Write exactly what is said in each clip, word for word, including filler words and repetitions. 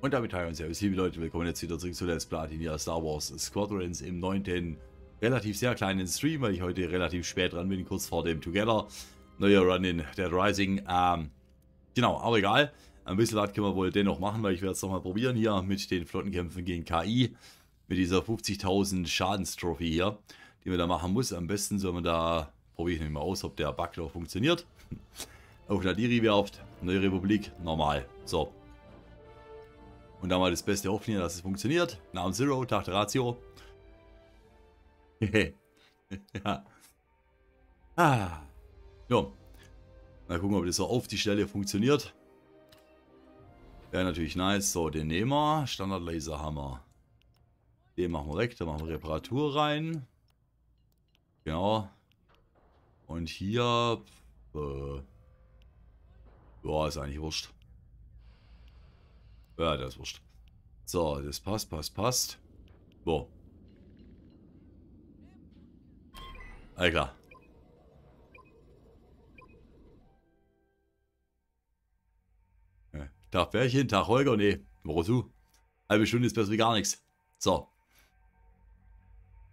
Und damit heilen wir uns ja bis hier, Leute. Willkommen jetzt wieder zurück zu Let's Platin Star Wars Squadrons im neunten relativ sehr kleinen Stream, weil ich heute relativ spät dran bin, kurz vor dem Together. Neuer Run in Dead Rising. Ähm, genau, aber egal. Ein bisschen was können wir wohl dennoch machen, weil ich werde es nochmal probieren hier mit den Flottenkämpfen gegen K I. Mit dieser fünfzigtausend Schadens-Trophy hier, die man da machen muss. Am besten soll man da, probiere ich nicht mal aus, ob der Bug noch funktioniert. Auf Nadiri werft, Neue Republik, normal. So. Und da mal das Beste hoffen hier, dass es funktioniert. Namen Zero, Tag Ratio. Ja. Ah. Jo. Mal gucken, ob das so auf die Stelle funktioniert. Wäre natürlich nice. So, den nehmen wir. Standard Laserhammer. Den machen wir weg. Da machen wir Reparatur rein. Genau. Und hier. Äh, ja, ist eigentlich wurscht. Ja, das ist wurscht. So, das passt, passt, passt. So. Alles klar. Ja. Tag Bärchen, Tag Holger, nee. Wozu? Halbe Stunde ist besser wie gar nichts. So.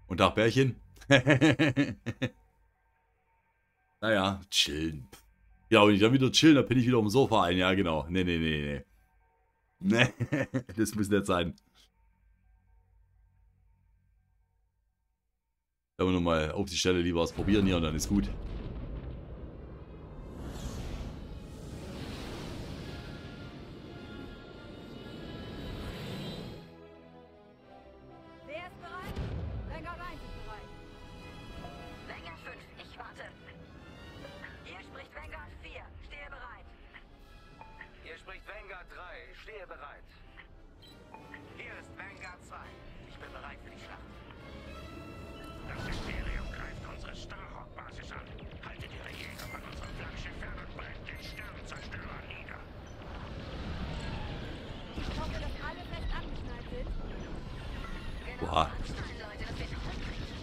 Und Tag Bärchen. Naja, chillen. Ja, und ich dann wieder chillen, dann bin ich wieder auf dem Sofa ein. Ja, genau. Nee, nee, nee, nee. Nee, das muss nicht sein. Dann wir nochmal auf die Stelle lieber was probieren hier und dann ist gut. Wer ist bereit? Länger rein ist bereit. Länger fünf, ich warte. Hier spricht Vanguard vier, stehe bereit. Hier spricht Vanguard drei, stehe bereit. Hier ist Vanguard zwei, ich bin bereit für die Schlacht. Das Imperium greift unsere Starhawk-Basis an. Haltet ihre Jäger von unserem Flaggschiff fern und brennt den Sternenzerstörer nieder. Ich hoffe, dass alle fest angeschnallt sind. Genau, anschnallen, Leute, dass wir noch hinkriegen.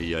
Ja,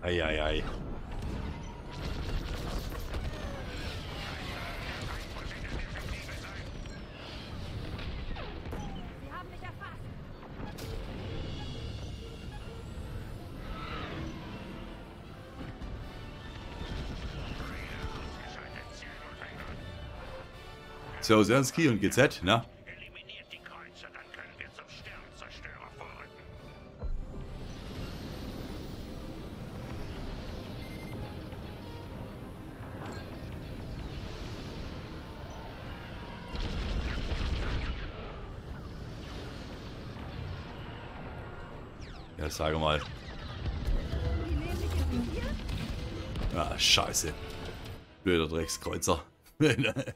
Eieiei. Ei, ei. So, Sensky und G Z, ne? Ja, sage mal. Ah, scheiße. Blöder Dreckskreuzer. Und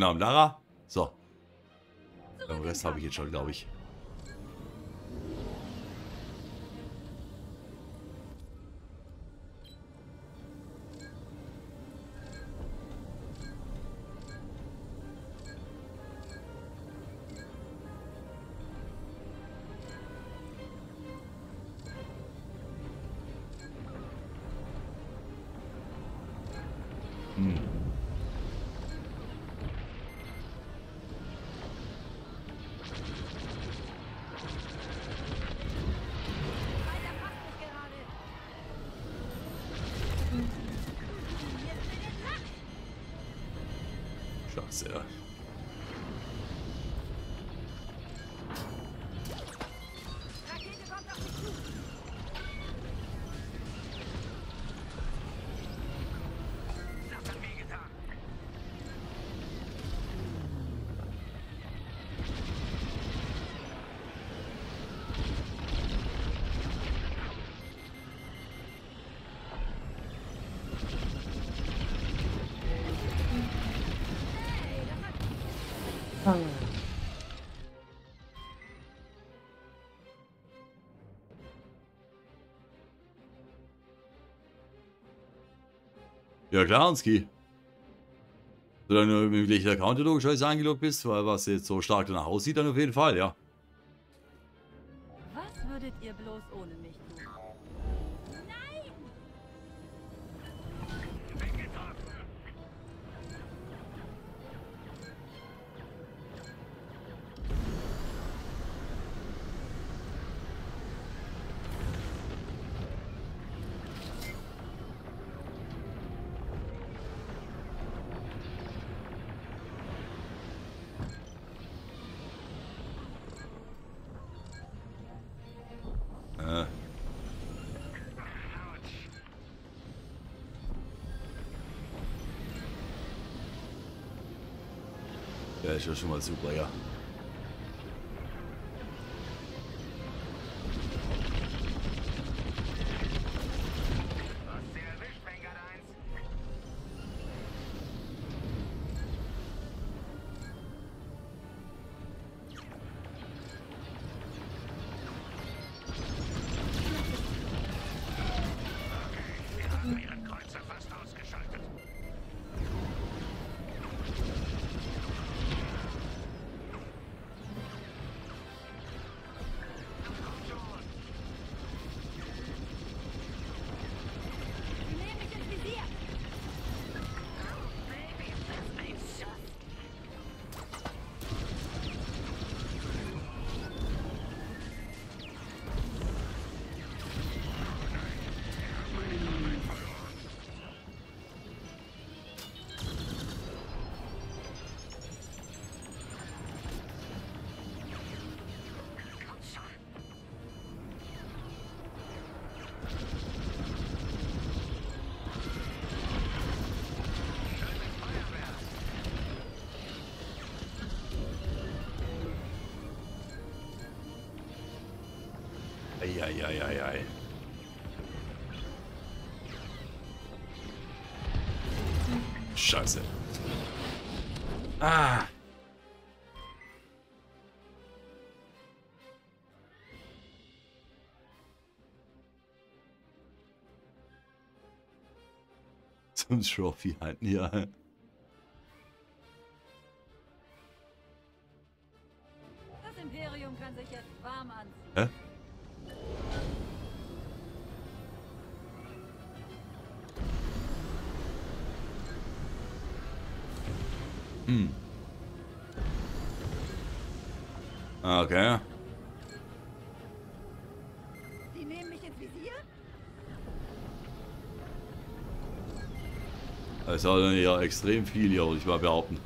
Namen Lara? So. Den Rest habe ich jetzt schon, glaube ich. So. Ja klar, Hanski. Solange du mit dem gleichen Account logischerweise eingeloggt bist, weil was jetzt so stark danach aussieht, dann auf jeden Fall, ja. Was würdet ihr bloß ohne mich tun? Nein! Ja, ist ja schon mal super, ja. Eieieiei. Ei, ei, ei. Scheiße. Ah. Zum Trophy halten, ja. Das Imperium kann sich jetzt warm anziehen. Hä? Hm. Okay. Die nehmen mich ins Visier? Es ist also ja extrem viel hier, würde ich mal behaupten.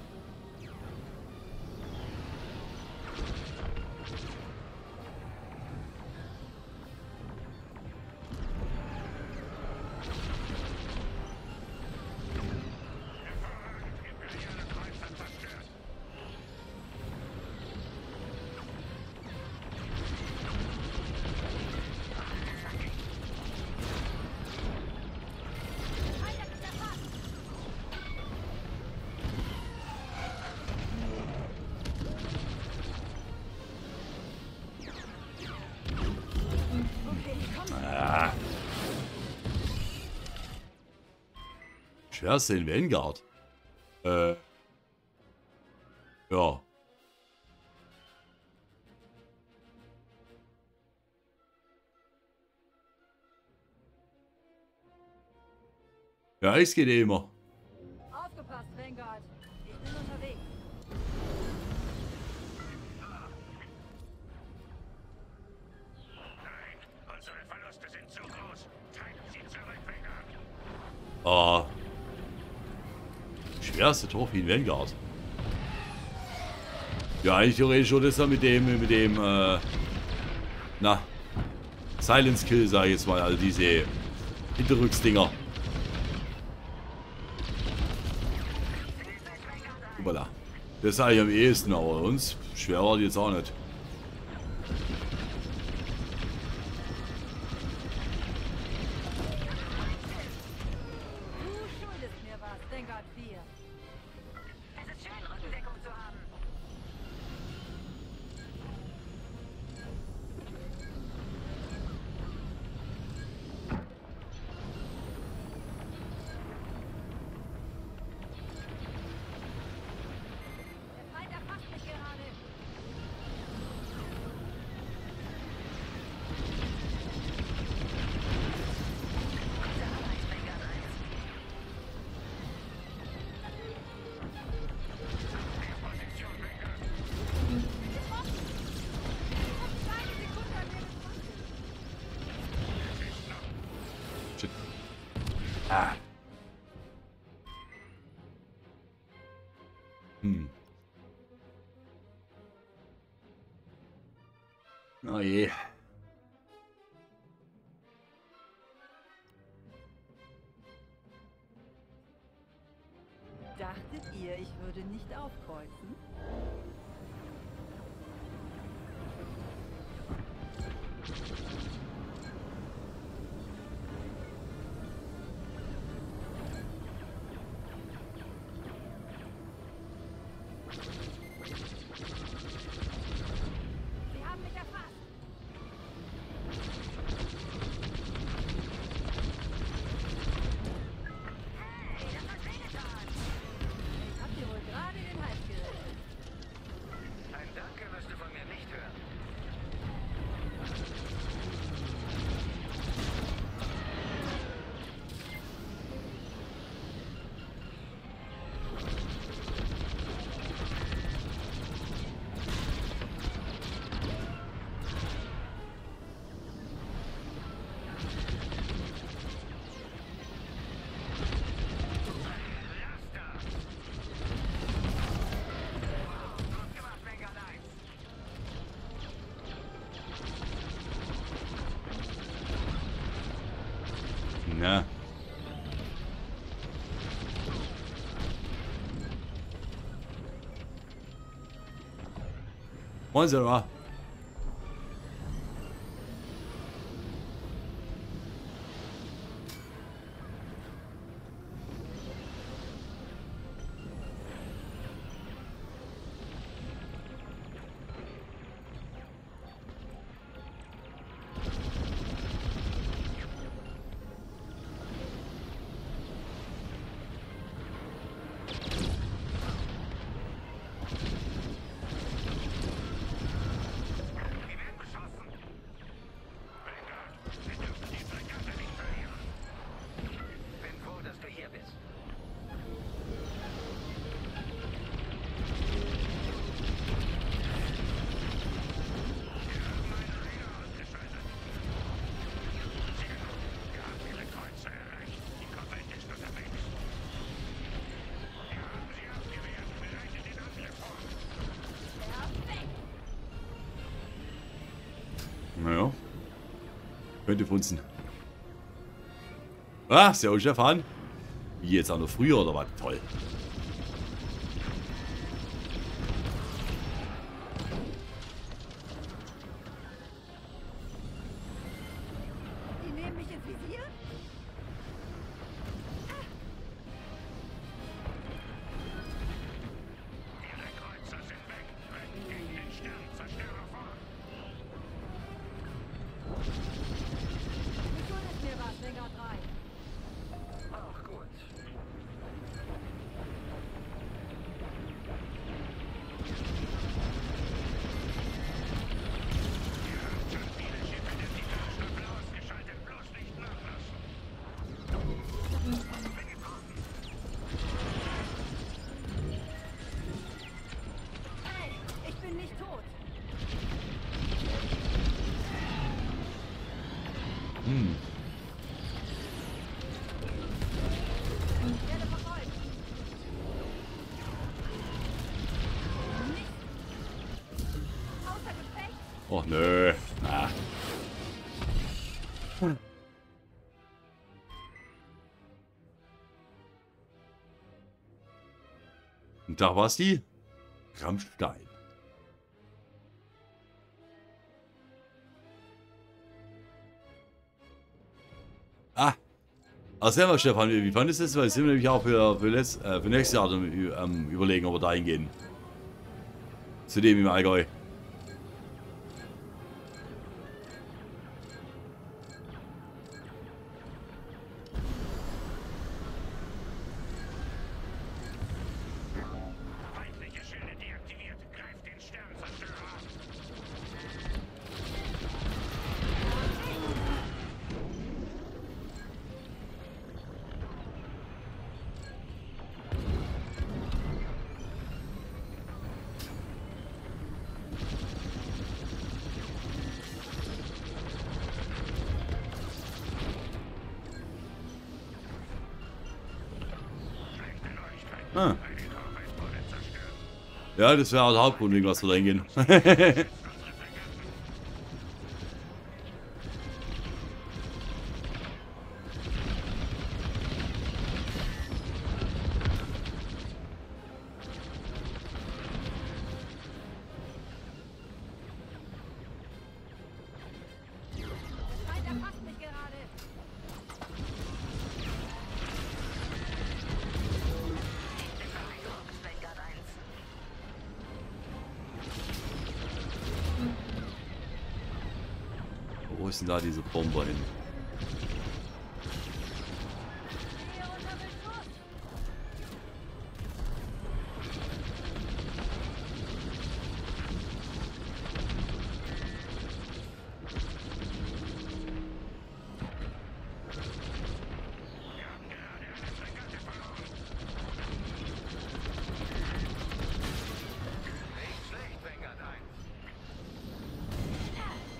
Schwerste in Vanguard. Äh. Ja. Ja, es geht immer. Aufgepasst, Vanguard. Ich bin unterwegs. Nein, unsere Verluste sind zu groß. Treiben Sie zurück, Vanguard. Ah. Erste Trophäe in Vanguard. Ja, eigentlich theoretisch schon ist er mit dem, mit dem, äh, na, Silence Kill, sag ich jetzt mal, also diese Hinterrücksdinger. Voilà. Das ist eigentlich am ehesten, aber uns schwer war die jetzt auch nicht. Ah. Hm. Oh je. Dachtet ihr, ich würde nicht aufkreuzen? Na. Wollen Sie mal? Naja. Könnte funzen. Ah, sehr euch erfahren. Wie jetzt auch noch früher oder was? Toll. Die nehmen mich ins Visier? Hm. Och nö. Ah. Hm. Und da war's die Rammstein. Ah. Ach selber, Stefan, wie fandest du das? Weil sind wir nämlich auch für, für, letzt, äh, für nächstes Jahr ähm, überlegen, ob wir dahin gehen. Zu dem im Allgäu. Ah. Ja, das wäre der Hauptgrund, wegen was wir da hingehen. Wo ist denn da diese Bombe hin?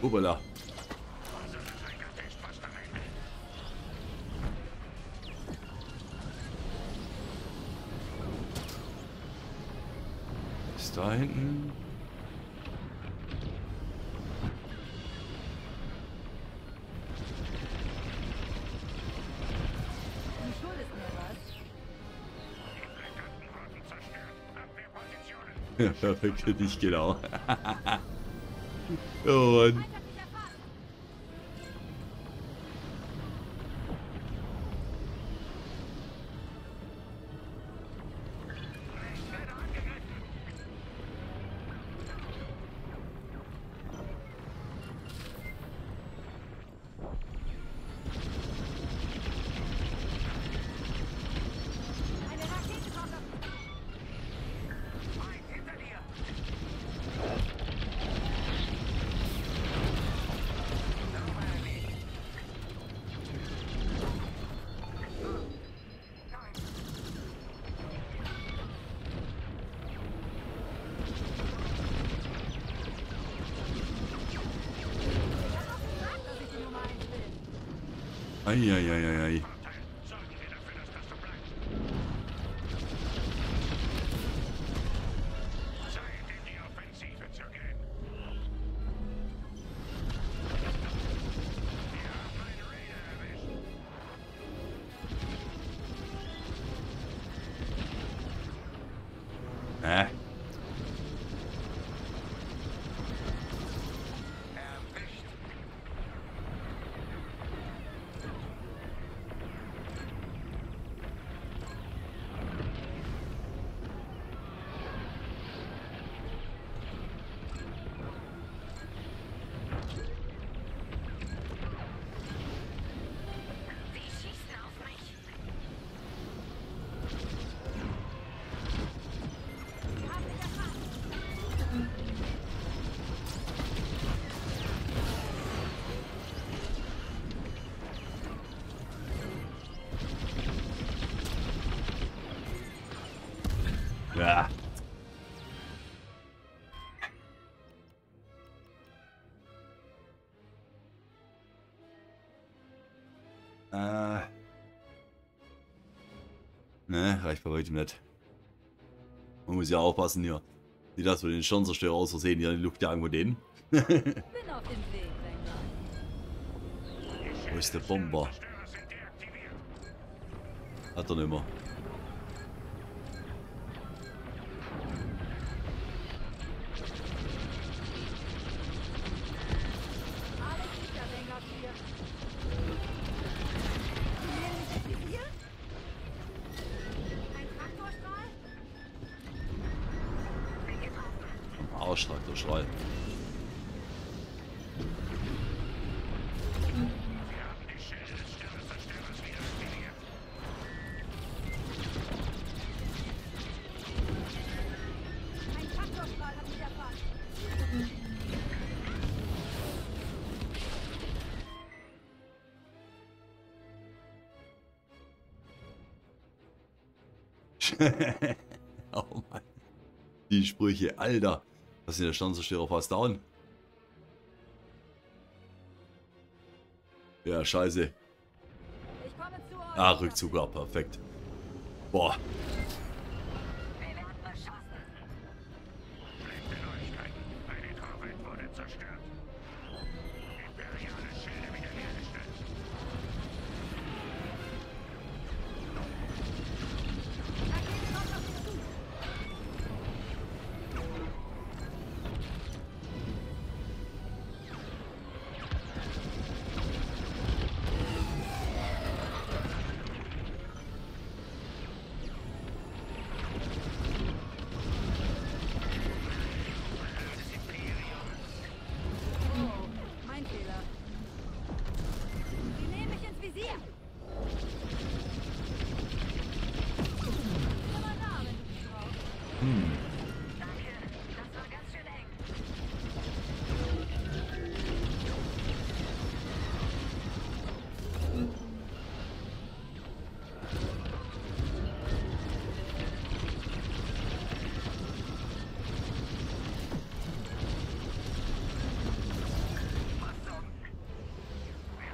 Hoppala. Da hinten. Ja, perfekt, nicht genau. Und Eieieiei. Ei, ei, ei. Äh. Ja. Äh. Ne, reicht bei weitem nicht. Man muss ja aufpassen hier. Die das mit den Sternzerstörer aus Versehen hier in die Luft jagen von denen. Bin auf dem Weg, Wenger. Wo ist der Bomber? Hat er nicht mehr. Oh Mann. Die Sprüche, Alter. Was ist denn der Sternzerstörer fast down? Ja, scheiße. Ah, Rückzug war perfekt. Boah.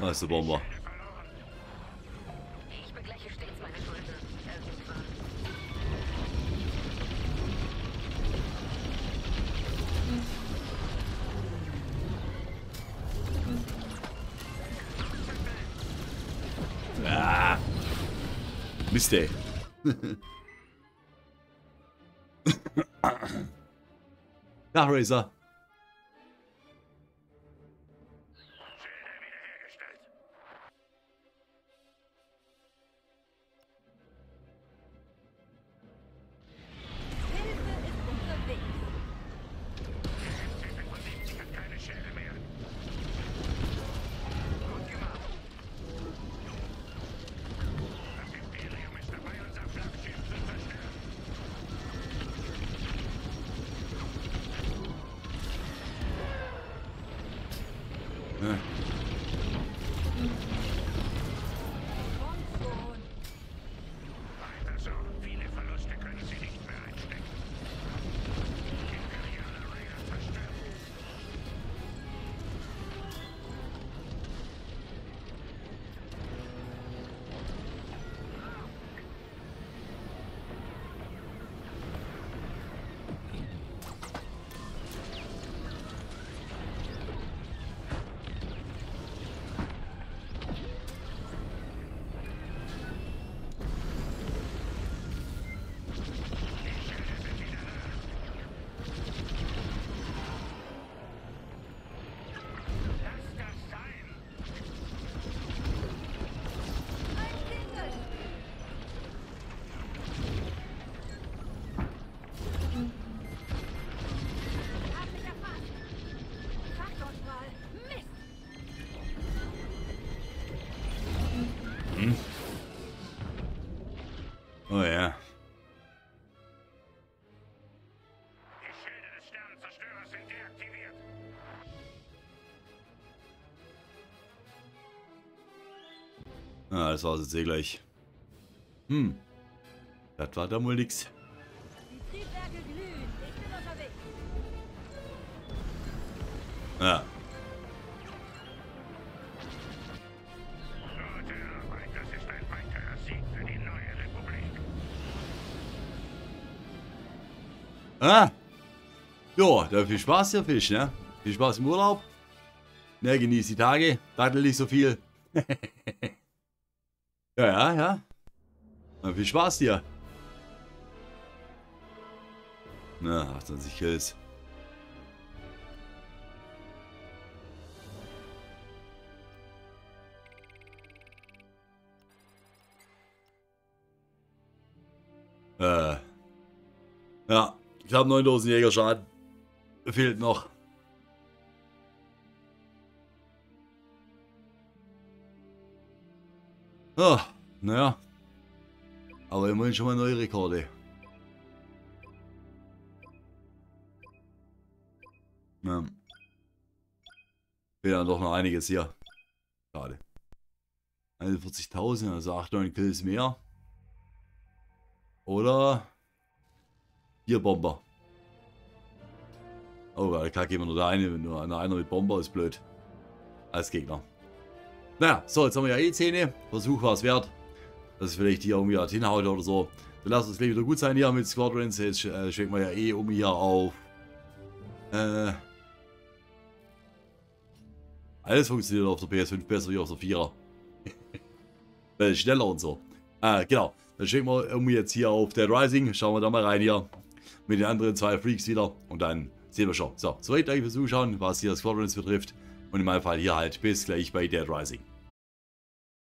Da ist der Bomber. Ich begleiche stets meine Schulden. Irgendwann. Ah. Mist, ey. Na, Razor. Oh ja. Die Schilde des Sternenzerstörers sind deaktiviert. Ah, das war's jetzt eh gleich. Hm. Das war da wohl nix. Die Triebwerke glühen. Ich bin unterwegs. Ja. Ah! Jo, da viel Spaß, der Fisch, ne? Viel Spaß im Urlaub. Ne, genieß die Tage. Daddel nicht so viel. ja, ja, ja. Na, viel Spaß dir. Na, achtundzwanzig Kills. Äh. Ja, ich habe neuntausend Jägerschaden. Fehlt noch. Oh, naja. Aber immerhin schon mal neue Rekorde. Ja. Fehlt dann doch noch einiges hier. Schade. einundvierzigtausend, also achthundert Kills mehr. Oder vier Bomber. Oh, da kacke immer nur der eine, wenn nur einer mit Bomber ist blöd. Als Gegner. Naja, so, jetzt haben wir ja eh Zähne. Versuch war es wert. Dass es vielleicht hier irgendwie halt hinhaut oder so. Dann lasst uns gleich wieder gut sein hier mit Squadrons. Jetzt äh, schwenken wir ja eh um hier auf. Äh, alles funktioniert auf der P S fünf besser wie auf der vierer. Das ist schneller und so. Äh, genau. Dann schicken wir irgendwie jetzt hier auf Dead Rising. Schauen wir da mal rein hier. Mit den anderen zwei Freaks wieder. Und dann sehen wir schon. So, soweit danke fürs Zuschauen, was hier Squadrons betrifft. Und in meinem Fall hier halt bis gleich bei Dead Rising.